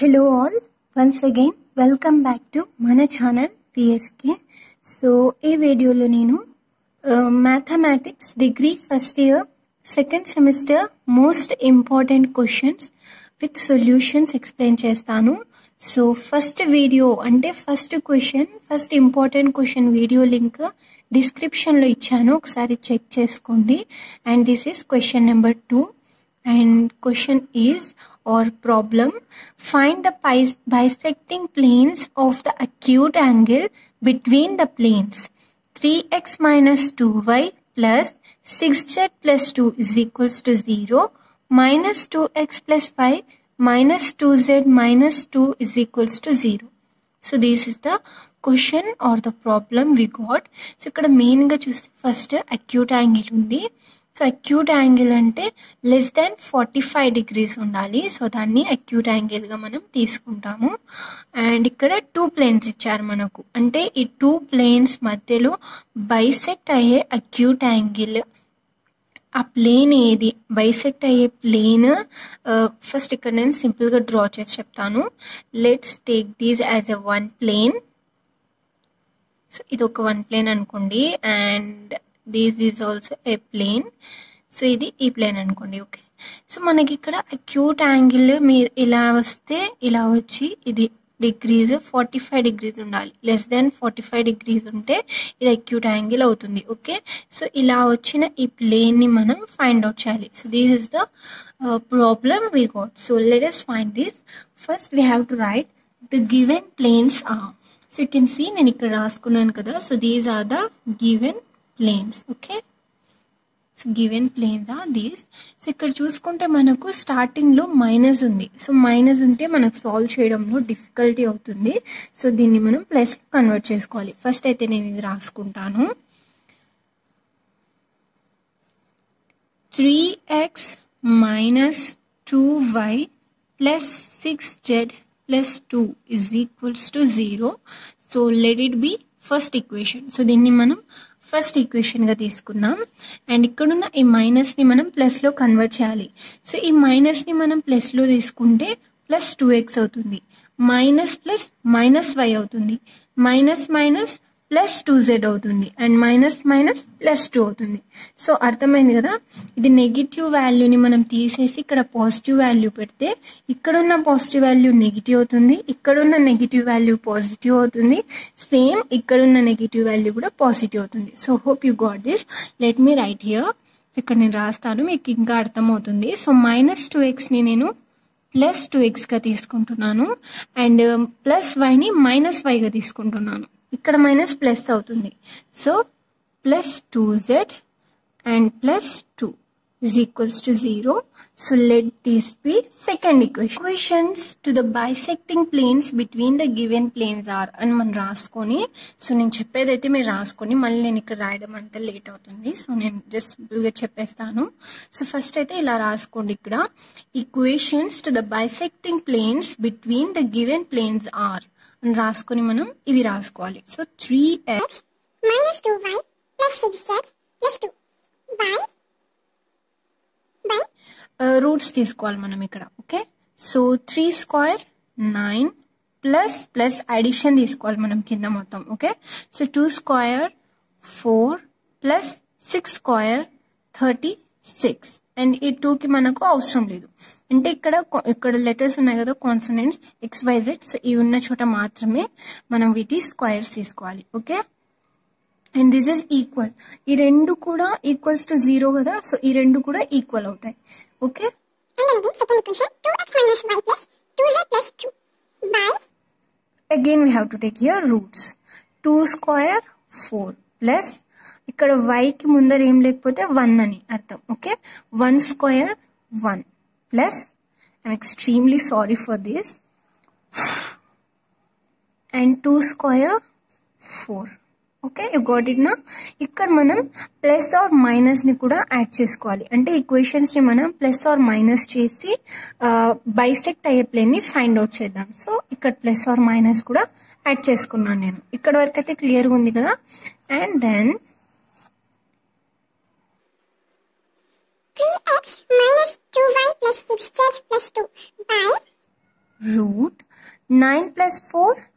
Hello all, once again welcome back to mana channel TSK. So ee video lo nenu mathematics degree first year second semester most important questions with solutions explain chestanu. So first video ante first question, first important question video link description lo ichchanu, okkasari check cheskondi. And this is question number 2 and question is or problem, find the bisecting planes of the acute angle between the planes. 3x minus 2y plus 6z plus 2 is equals to 0, minus 2x plus 5 minus 2z minus 2 is equals to 0. So this is the question or the problem we got. So ikkada main ga chuste first acute angle undi. So acute angle ante less than 45 degrees undali. So danni acute angle ga manam teeskuntamu. And ikkada two planes icharu manaku, ante ee two planes madhyalo bisect ayye acute angle, ఆ plane ఏది bisect అయ్యే plane first ఇక్కడ నేను simple గా draw చేసి చెప్తాను. Let's take these as a one plane. So ఇది ఒక వన్ ప్లేన్ అనుకోండి, and this is also a plane. So ఇది ఈ ప్లేన్ అనుకోండి. ఓకే, సో మనకి ఇక్కడ అక్యూట్ యాంగిల్ మీరు ఇలా వస్తే ఇలా వచ్చి ఇది డిగ్రీస్ 45 degrees ఉండాలి. లెస్ దెన్ 45 degrees ఉంటే ఇది అక్యూట్ యాంగిల్ అవుతుంది. ఓకే, సో ఇలా వచ్చిన ఈ ప్లేన్ని మనం ఫైండ్ అవుట్ చేయాలి. So this is the problem we got. So let us find this. First we have to write the given planes are. So you can see నేను ఇక్కడ రాసుకున్నాను కదా. So these are the given planes. Okay, so given planes are these. So ఇక్కడ చూసుకుంటే మనకు స్టార్టింగ్లో minus ఉంది. So minus ఉంటే మనకు సాల్వ్ చేయడంలో డిఫికల్టీ అవుతుంది. సో దీన్ని మనం ప్లస్ కన్వర్ట్ చేసుకోవాలి. ఫస్ట్ అయితే నేను ఇది రాసుకుంటాను. 3x minus 2y plus 6z plus 2 is equals to 0. So let it be first equation. So దీన్ని మనం ఫస్ట్ ఈక్వేషన్గా తీసుకుందాం. అండ్ ఇక్కడున్న ఈ మైనస్ని మనం ప్లస్లో కన్వర్ట్ చేయాలి. సో ఈ మైనస్ని మనం ప్లస్లో తీసుకుంటే ప్లస్ 2x అవుతుంది, మైనస్ ప్లస్ మైనస్ y అవుతుంది, మైనస్ మైనస్ ప్లస్ 2z అవుతుంది, అండ్ మైనస్ మైనస్ ప్లస్ 2 అవుతుంది. సో అర్థమైంది కదా. ఇది నెగిటివ్ వాల్యూని మనం తీసేసి ఇక్కడ పాజిటివ్ వాల్యూ పెడితే ఇక్కడున్న పాజిటివ్ వాల్యూ నెగిటివ్ అవుతుంది, ఇక్కడున్న నెగిటివ్ వాల్యూ పాజిటివ్ అవుతుంది, సేమ్ ఇక్కడున్న నెగిటివ్ వాల్యూ కూడా పాజిటివ్ అవుతుంది. So hope you got this. Let me write here. ఇక్కడ నేను రాస్తాను, మీకు ఇంకా అర్థమవుతుంది. సో మైనస్ 2xని నేను ప్లస్ 2xగా తీసుకుంటున్నాను, అండ్ ప్లస్ వైని మైనస్ వైగా తీసుకుంటున్నాను. ఇక్కడ మైనస్ ప్లస్ అవుతుంది. So plus 2z and plus 2 is equals to 0. So let this be second equation. Equations to the bisecting planes between the given planes are అని మనం రాసుకొని. సో నేను చెప్పేదైతే మీరు రాసుకొని, మళ్ళీ నేను ఇక్కడ రాయడం అంతా లేట్ అవుతుంది. సో నేను జస్ట్ సింపుల్గా చెప్పేస్తాను. సో ఫస్ట్ అయితే ఇలా రాసుకోండి. ఇక్కడ equations to the bisecting planes between the given planes are అని రాసుకొని మనం ఇవి రాసుకోవాలి. So 3x minus 2y plus 6z plus 2 by roots తీసుకోవాలి మనం ఇక్కడ. Okay, so 3 square 9 plus plus addition తీసుకోవాలి మనం కింద మొత్తం. Okay, so 2 square 4 plus 6 square 36. And ఈ 2కి మనకు అవసరం లేదు, అంటే ఇక్కడ ఇక్కడ లెటర్స్ ఉన్నాయి కదా, కాన్సోనెంట్స్ XYZ. సో ఇవి ఉన్న చోట మాత్రమే మనం వీటి స్క్వేర్స్ తీసుకోవాలి. Okay, and this is equal. ఈ రెండు కూడా ఈక్వల్స్ టు 0 కదా. సో ఈ రెండు కూడా ఈక్వల్ అవుతాయి. Okay, again we have to take here roots. 2 square 4 plus ఇక్కడ వైకి ముందర ఏం లేకపోతే 1 అని అర్థం. Okay, 1 square 1 plus, I'm extremely sorry for this, and 2 square 4. Okay, you got it నా. ఇక్కడ మనం ప్లస్ ఆర్ మైనస్ని కూడా యాడ్ చేసుకోవాలి, అంటే ఈక్వేషన్స్ని మనం ప్లస్ ఆర్ మైనస్ చేసి బైసెక్ట్ అయ్యే ప్లేన్ని ఫైండ్ అవుట్ చేద్దాం. సో ఇక్కడ ప్లస్ ఆర్ మైనస్ కూడా యాడ్ చేసుకున్నాను నేను. ఇక్కడ వరకు అయితే క్లియర్గా ఉంది కదా. And then 3x minus 2y plus 6z plus 2 by root 9 plus 4,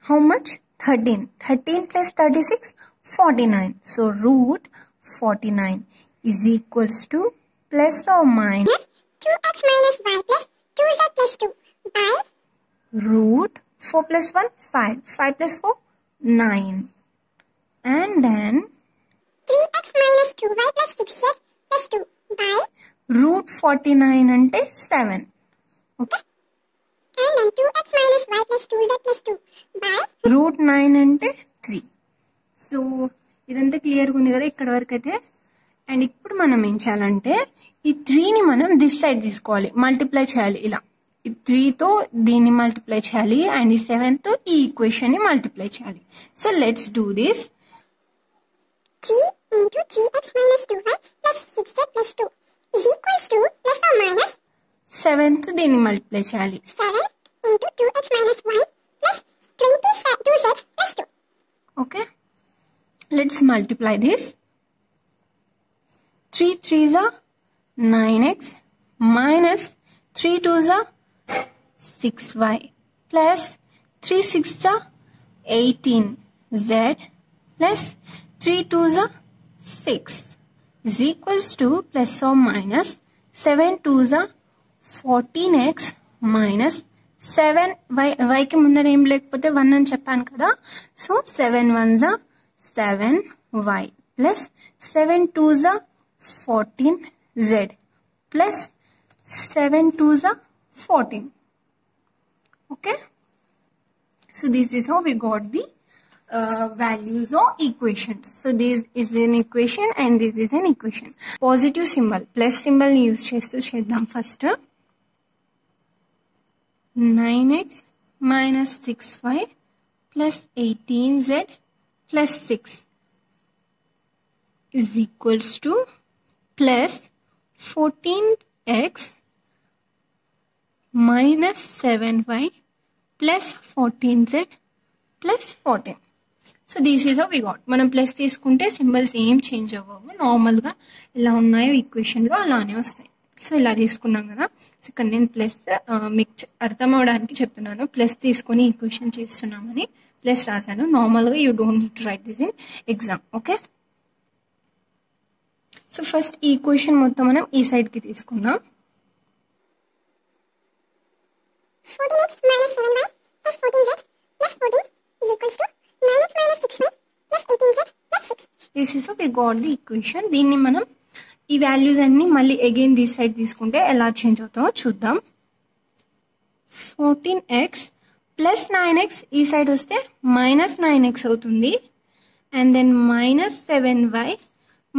how much? 13. 13 plus 36, 49. So root 49 is equals to plus or minus 2x minus y plus 2z plus 2 by root 4 plus 1, 5. 5 plus 4, 9. And then 3x minus 2y plus 6z plus 2 by root 49 ante 7. Okay. And then 2x minus y plus 2z plus 2 by root 9 ante 3. So, idante clear gundi kada ikkada varaku aithe. And ippudu manam em cheyalante ee 3 ni manam this side teeskovali, multiply cheyali ila. ఈ 3తో దీన్ని multiply చేయాలి and ఈ 7తో ఈ equation ని multiply చేయాలి. So let's do this. 3 into 3x minus 2y plus 6z plus 2 is equals to plus or minus 7తో దీన్ని multiply చేయాలి. 7 into 2x minus y plus 22z plus 2. Okay. Let's multiply this. 3 3s are 9x minus 3 2s are 6y plus 3 6 are 18z plus 3 2s are 6 is equals to plus or minus 7 2s are 14x minus 7 y ke mundar em lekapothe 1 ani cheppanu kada, so 7 1s are 7y plus 7 2s are 14z plus 7 2s are 14. Okay, so this is how we got the values or equations. So this is an equation and this is an equation. Positive symbol, plus symbol use chestu cheddam first. 9x minus 6y plus 18z plus 6 is equals to plus 14x minus 7y plus 14z plus 14. So this is how we got. Manam plus teeskunte symbols em change avvavu, normal ga ela unnayo equation lo alane vastayi. So ela teeskunnam kada. So ikkada nenu plus mix artham avvadaniki cheptunnanu, plus teeskoni equation chestunnamani plus rasanu. Normal ga you don't need to write this in exam. Okay, so first equation mottham manam ee side ki teeskundam. 14x minus 7y plus 14z plus 14 is equals to 9x minus 6y plus 18z plus 6. This is how we got the equation. Deenni manam ee values anni malli again this side teeskunte ela change avutado chuddam. 14x plus 9x ee side vaste minus 9x avutundi, and then minus 7y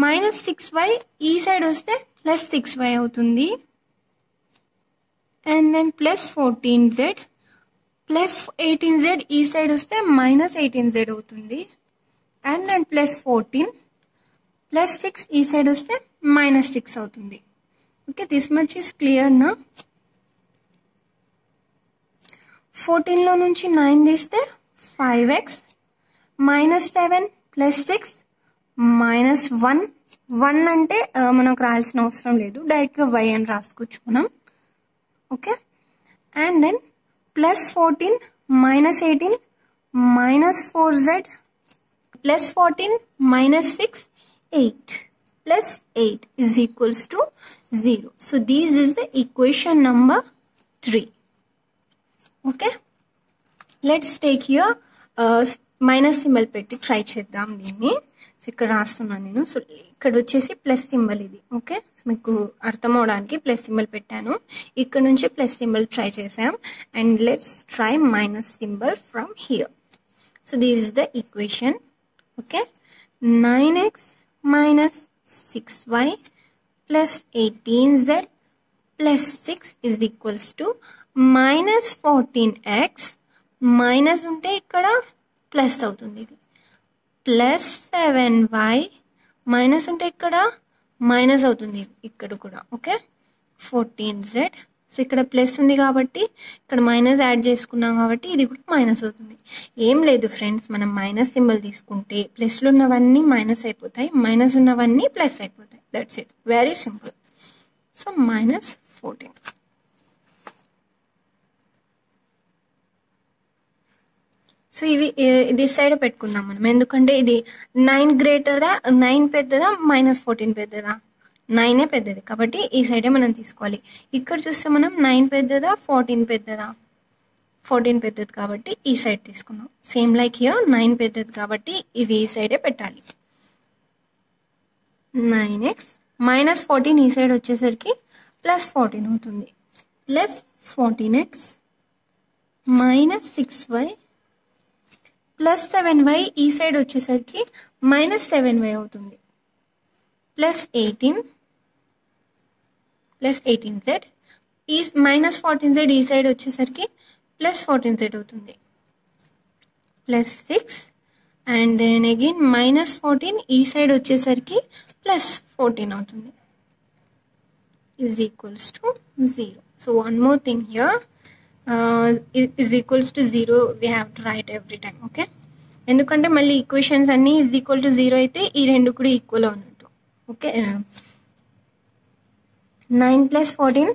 minus 6y ee side vaste plus 6y avutundi, and then plus 14z plus 18z e side vaste minus 18z avutundi, and then plus 14 plus 6 e side vaste minus 6 avutundi. Okay, this much is clear now. 14 lo nunchi 9 teeste 5x minus 7 plus 6 minus 1. 1 ante manaku raalsina avasaram ledhu, direct ga y ani raasukochu manam. Okay, and then plus 14 minus 18 minus 4z plus 14 minus 6 8 plus 8 is equals to 0. So this is the equation number 3. Okay, let's take here minus symbol petti try cheddam deenni. So ఇక్కడ రాస్తున్నాను నేను. So ఇక్కడ వచ్చేసి plus symbol ఇది. Okay, so మీకు అర్థం అవడానికి plus symbol పెట్టాను. ఇక్కడ నుంచి ప్లస్ సింబల్ ట్రై చేసాం, and let's try minus symbol from here. So this is the equation. Okay, 9x minus 6y plus 18z plus 6 is equals to minus 14x, minus ఉంటే ఇక్కడ plus అవుతుంది ఇది, plus 7y minus ఉంటే ఇక్కడ minus అవుతుంది ఇక్కడ కూడా. ఓకే, 14z, సో ఇక్కడ ప్లస్ ఉంది కాబట్టి ఇక్కడ మైనస్ యాడ్ చేసుకున్నాం కాబట్టి ఇది కూడా మైనస్ అవుతుంది. ఏం లేదు ఫ్రెండ్స్, మనం మైనస్ సింబల్ తీసుకుంటే ప్లస్లు ఉన్నవన్నీ మైనస్ అయిపోతాయి, మైనస్ ఉన్నవన్నీ ప్లస్ అయిపోతాయి. That's it, very simple. So minus 14. So this side pettukunna manam endukante idi 9 greater da 9 peddada -14 peddada 9 e peddadi kabatti ee side e manam teeskovali ikkada chuste manam 9 peddada 14 peddada 14 peddadi kabatti ee side teeskunnam same like here 9 peddadi kabatti ivi ee side e pettali 9x -14 ee side vachesariki +14 avutundi plus 14x -6y plus 7y ई side వచ్చేసరికి -7y అవుతుంది +18z ఈ -14z ఈ side వచ్చేసరికి +14z అవుతుంది +6 and then again -14 ఈ side వచ్చేసరికి +14 అవుతుంది is equals to 0 so one more thing here is equals to 0 we have to write every time okay endukante malli equations anni is equal to 0 aithe ee rendu kuda equal avuntu okay 9 plus 14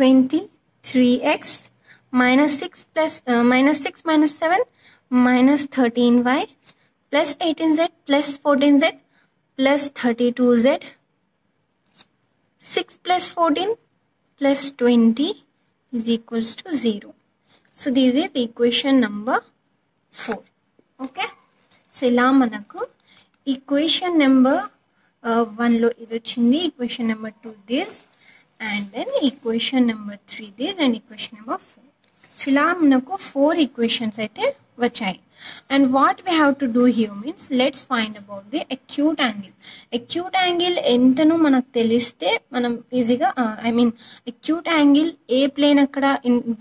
23x -6 plus -6 -7 -13y plus 18z plus 14z plus 32z 6 plus 14 plus 20 is equals to 0. So this is the equation number 4. Okay. So ila manaku equation number 1 lo idu chindi, equation number 2 this, and then equation number 3 this, and equation number 4. So ila manaku 4 equations aithe vachai. And what we have to do here means let's find about the acute angle. Acute angle entano manaku teliste manam easy ga I mean acute angle a plane akkada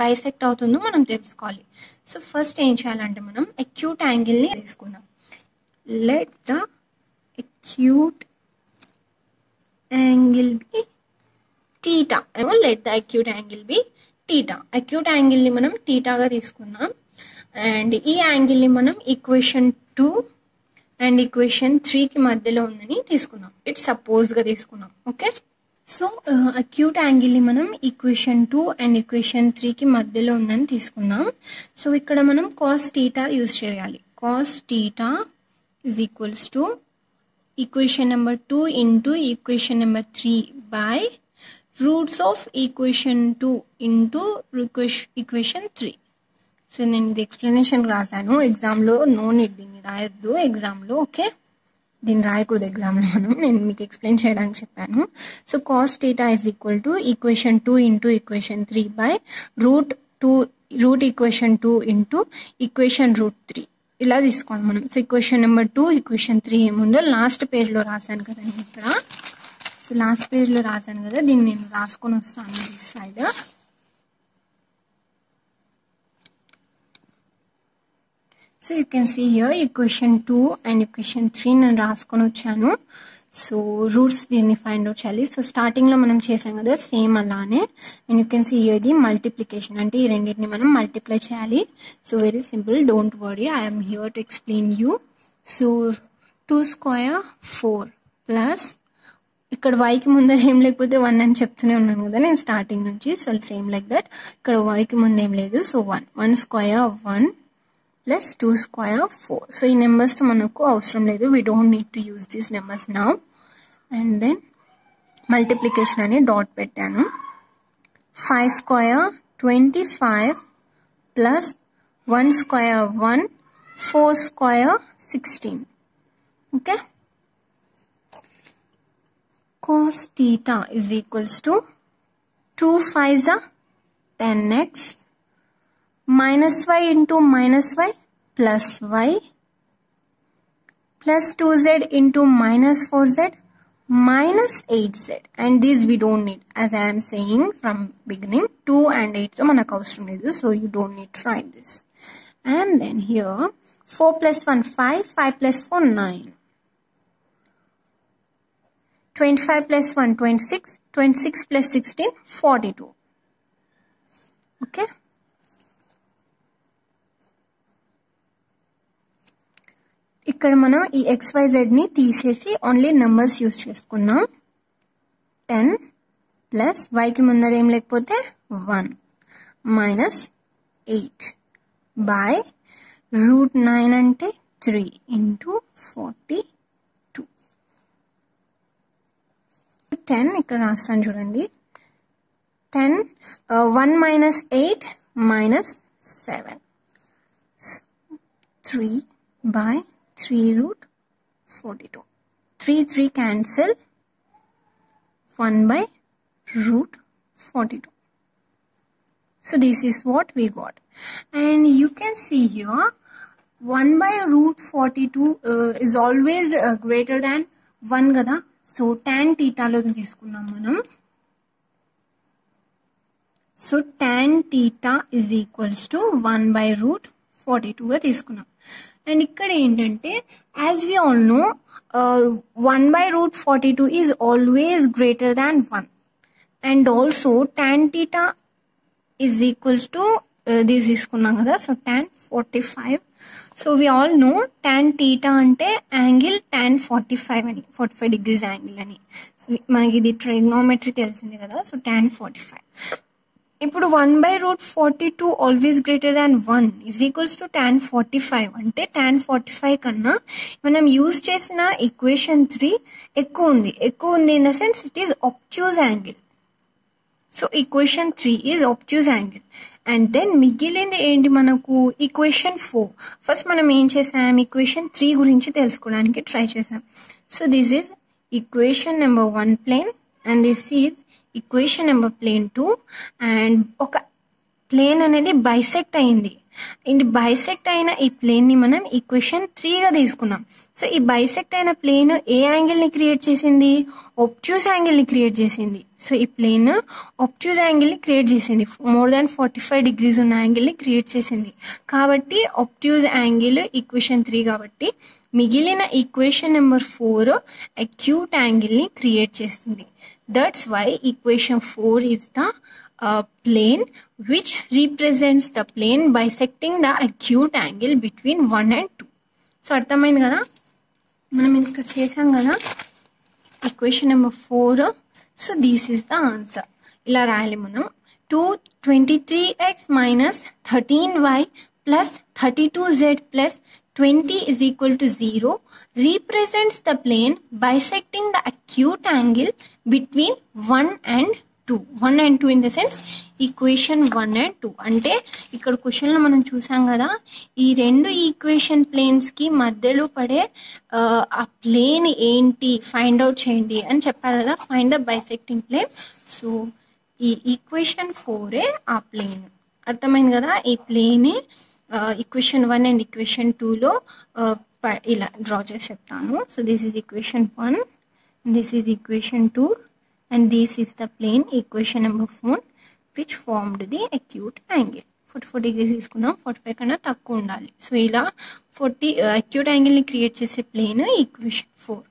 bisect avutundo manam telusukovali. So first em cheyalante manam acute angle ni telusukundam. Let the acute angle be theta. Let the acute angle be theta. Acute angle ni manam theta ga teesukundam. And ee angle ni manam equation 2 and equation 3 ki madhyalo undani teeskunnam. It's suppose ga teeskunnam. Okay. So acute angle ni manam equation 2 and equation 3 ki madhyalo undani teeskunnam. So ikkada manam cos theta use cheyali. Cos theta is equals to equation number 2 into equation number 3 by roots of equation 2 into equation 3. So నేను ఇది explanation రాశాను ఎగ్జామ్లో no need దీన్ని రాయొద్దు ఎగ్జామ్లో okay దీన్ని రాయకూడదు ఎగ్జామ్లో మనం నేను మీకు ఎక్స్ప్లెయిన్ చేయడానికి చెప్పాను so cos theta is equal to equation 2 into equation 3 by root equation 2 into equation root 3 ఇలా తీసుకోవాలి మనం సో ఈక్వేషన్ నెంబర్ 2 ఈక్వేషన్ 3 ఏముందో లాస్ట్ పేజ్లో రాశాను కదా నేను ఇక్కడ సో లాస్ట్ పేజ్లో రాశాను కదా దీన్ని నేను రాసుకొని వస్తాను ఈ side So you can see here equation 2 and equation 3 నేను రాసుకొని వచ్చాను సో రూట్స్ దీన్ని ఫైండ్ అవుట్ చేయాలి సో స్టార్టింగ్ లో మనం చేసాం కదా సేమ్ అలానే and you can see here the multiplication అంటే ఈ రెండింటిని మనం మల్టిప్లై చేయాలి so very simple don't worry I am here to explain you so 2² 4 plus ఇక్కడ y కి ముందర ఏం లేకపోతే 1 అని చెప్తూనే ఉన్నాను కదా నేను స్టార్టింగ్ నుంచి సో సేమ్ లైక్ దట్ ఇక్కడ y కి ముందు ఏం లేదు so 1 1² 1 Plus 2² 4. So, in numbers manako avasram ledu. We don't need to use these numbers now. And then multiplication ani dot pettanu. 5² 25 plus 1² 1, 4² 16. Okay. Cos theta is equals to 2 5s 10x. -y into -y plus y plus 2z into -4z -8z and these we don't need as I am saying from beginning 2 and 8 so manaku avasram ledu so you don't need to write this and then here 4 plus 1 5 5 plus 4 9 25 plus 1 26 26 plus 16 42 okay ఇక్కడ మనం ఈ xyz ని తీసేసి only numbers use చేసుకుందాం 10 plus y కి ముందర ఏం లేకపోతే 1 -8 by Root 9 ante 3 into 42. 10 ikkada rastan chudandi. 10 1 minus 8 minus 7. So, 3 by 3 root 42. 3 3 cancel. 1 by root 42. So this is what we got. And you can see here 1 by root 42 is always greater than 1 kada. So tan theta lo teeskunnam manam. So tan theta is equals to 1 by root 42 ga teeskunnam. And ikkada entante, as we all know, 1 by root 42 is always greater than 1, and also tan theta is equals to this is kunna kada, so tan 45. So we all know tan theta ante angle tan 45 ani, 45 degrees angle ani. So manaki idi trigonometry telisindi kada, so tan 45. Ippudu 1 by root 42 always greater than 1 is equals to tan 45 ante tan 45 kanna manam use chesina equation 3 ekku undi in the sense it is obtuse angle. So equation 3 is obtuse angle. And then migilindi enti manaku equation 4. First manam em chesam, equation 3 gurinchi telusukodaniki try chesam. So this is equation number 1 plane, and this is equation number plane 2, and oka plane anedi bisect ayindi. In the bisect ayina ee plane ni manam equation 3 ga teeskunnam. So ee bisect ayina plane a angle ni create chesindi, obtuse angle ni create chesindi. So ee plane obtuse angle ni create chesindi, more than 45 degrees unna angle ni create chesindi kabatti obtuse angle equation 3 kabatti migilina equation number 4 acute angle ni create chestundi. That's why equation 4 is the plane which represents the plane bisecting the acute angle between 1 and 2. So arthamaindi kada manam iska chesam kada equation number 4. So this is the answer. Ila raali manam 223x minus 13y plus 32z plus 20 is equal to 0 represents the plane bisecting the acute angle between 1 and 2 in the sense equation 1 and 2. అంటే ఇక్కడ question లో మనం చూసాం కదా, ఈ రెండు equation planes కి మధ్యలో పడే ఆ ప్లేన్ ఏంటి ఫైండ్ అవుట్ చేయండి అని చెప్పారు కదా, find the bisecting plane. So ఈ ఈక్వేషన్ 4 ఏ ఆ ప్లేన్. అర్థమైంది కదా, ఈ ప్లేన్ equation 1 and equation 2 లో ఇలా డ్రా చేసి చెప్తాను. So this is equation 1, this is equation 2, and this is the plane equation number 4 which formed the acute angle. 44 degrees తీసుకుందాం, 45 కన్నా తక్కువ ఉండాలి. సో ఇలా 40 acute angle ని క్రియేట్ చేసే plane equation 4.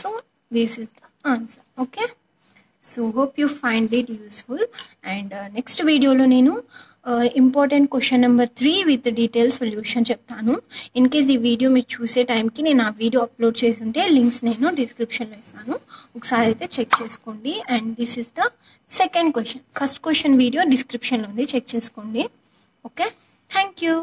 So this is the answer. Okay, so hope you find it useful. And next వీడియోలో నేను important question number 3 with detail solution చెప్తాను. ఇన్ కేస్ ఈ వీడియో మీరు చూసే టైంకి నేను ఆ వీడియో అప్లోడ్ చేసి ఉంటే లింక్స్ నేను డిస్క్రిప్షన్లో ఇస్తాను, ఒకసారి అయితే చెక్ చేసుకోండి. And this is the second question. First question video డిస్క్రిప్షన్లో ఉంది, చెక్ చేసుకోండి. Okay, thank you.